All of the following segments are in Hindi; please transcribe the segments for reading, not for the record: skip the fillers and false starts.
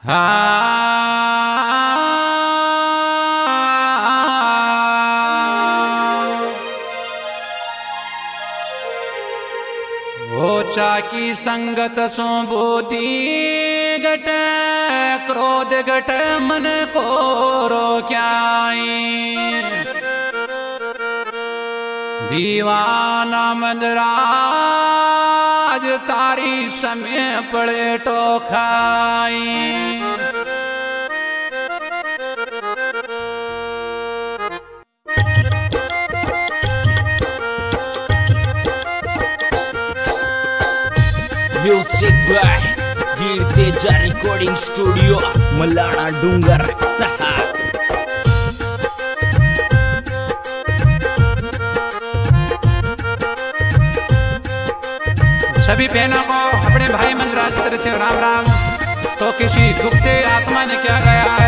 ओचा की संगत सो बोधी घट क्रोध घट मन को रोक्याई। दीवाना मनराज तारी समय पड़े तो खाई। Music by Veer Teja recording studio Malada Dungar. सभी बहनों को अपने भाई मनराज तरफ से राम राम। तो किसी दुखते आत्मा ने क्या गाया है?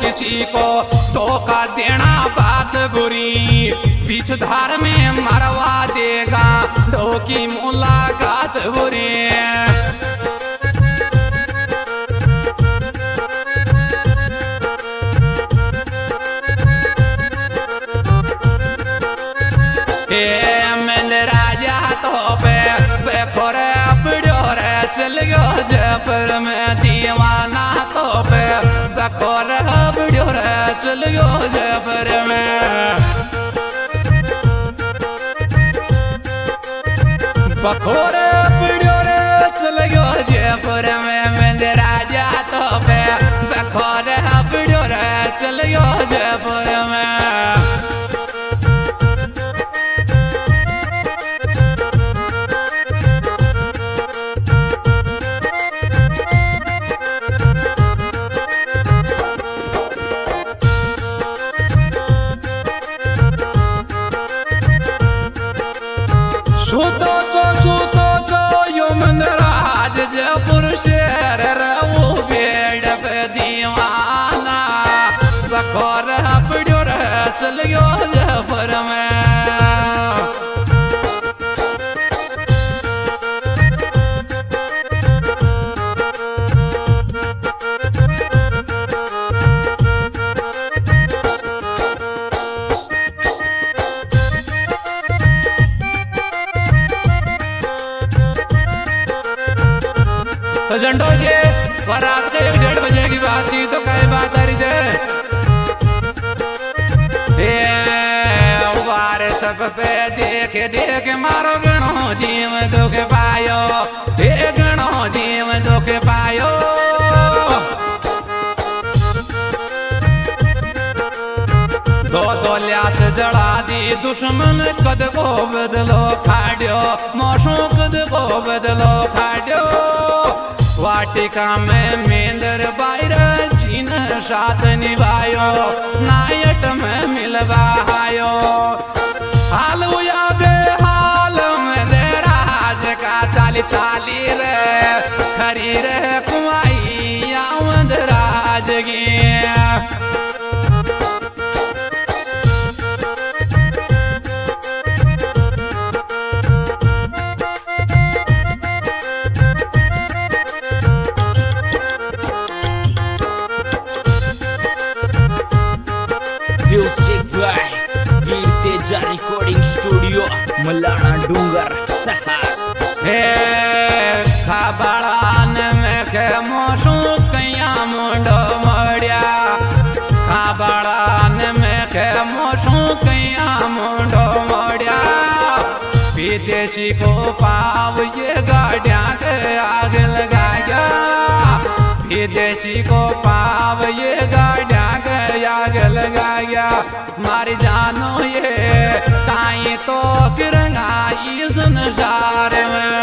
किसी को धोखा देना बात बुरी, बीच धार में मरवा देगा धोखी मुलाकात बुरी। मनराजा तो पे फोरे पड़ोरे चल गो जयपुर में। दीवाना तो पे बकोर चल गो जयपुर में। बकोर पड़ोर चल गो जयपुर में। मनराजा तो पे बकोर पड़ोर चल गो जयपुर में। चल गयो जयपुर में। तो झंडो जी और रात के 1:30 बजे की बातचीत तो कई बात आ रही है। सब पे देख देख मारो गणो जीव दुख पायो, देख गणो जीव दुख पायो। दो ल्यास जड़ा दी दुश्मन कदको बदलो खाड्यो मौसम कदको बदलो खाड्यो वाटिका में मेंदर बाहर जीन साथ निभायो नायट में मिलवा आयो हाल यादे हाल में दे राज का चाली चाली रे खरी रे कुमाई मनराज गे रिकॉर्डिंग स्टूडियो मलाना डूंगर हे खाबाड़ान में के मोसू कया मुंडो मोड़िया खाबाड़ान में के मोसू कया मुंडो मोड़िया विदेशी को पाव ये गाड़िया के आग लगाया विदेशी को पाव ये गाड़िया के आग लगाया मारी जानो ये ताई तो किरंगा इस नजार में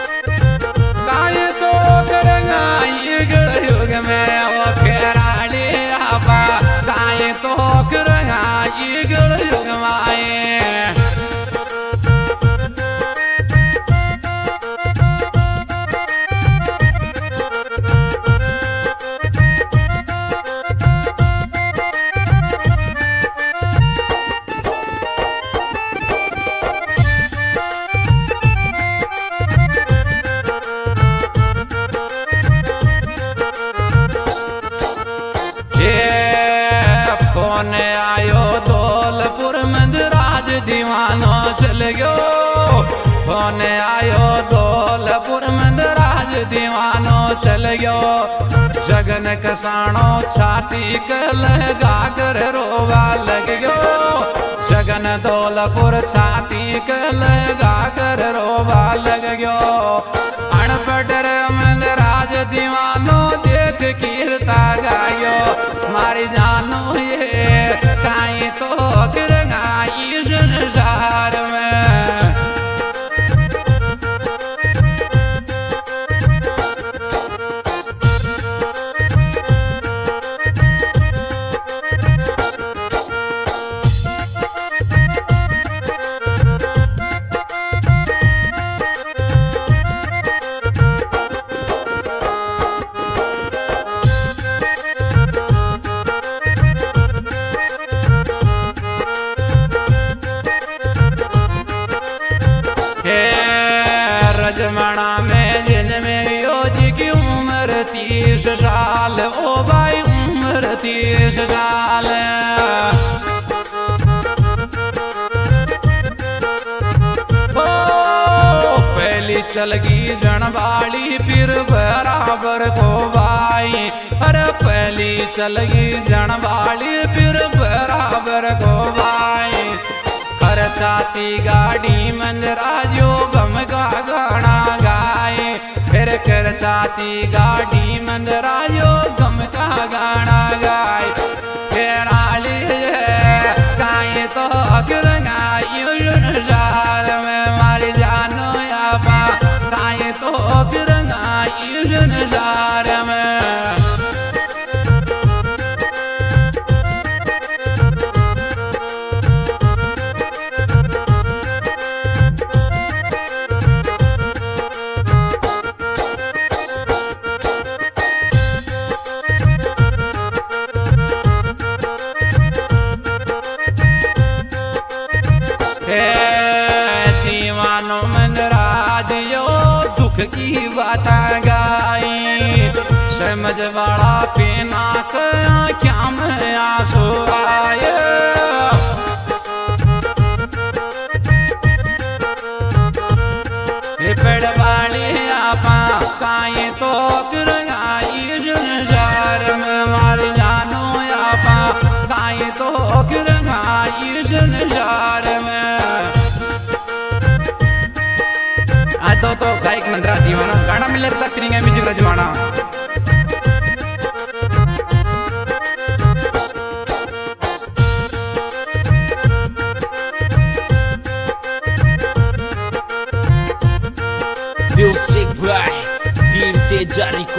ताई तो किरंगा युग में वो फेरा ले आपा ताई तो किरंगा युग में दीवानो चल गयो फोन आयो धोलपुर मनराज दीवानो चल गयो जगन कसाणो छाती कल गाकर रोवा लग गयो जगन धोलपुर छाती कल गाकर रोवा लग गयो अणपटर मनराज दीवानो देख कीर्ता गायो मारी जानो ये काई तो किरगा जार में रजमणा में जिनमें योज की उम्र 30 साल ओ भाई उम्र 30 साल ओ पहली चलगी जनवाली फिर बराबर को भाई अरे पहली चलगी जनवाली फिर बराबर को भाई साथी गाड़ी मनराजो बम का गाना गाए फिर कर साथी गाड़ी मनराजो बम का गाना गाए फिर आले गाए तो किरंगाजार में मारी जानो यापा गाए तो किरंगाजार में की बात गाई समझवाड़ा पीना क्या मैं आंसू आए पेड़ वाले आपा काए तो किरंगाई जुनजार में मार जानो आपा काए तो किरंगाई जुनजार में तो गायक मनराज दीवाना गाना मिले तक करेंगे music Rajwada music by Veer तेजारी।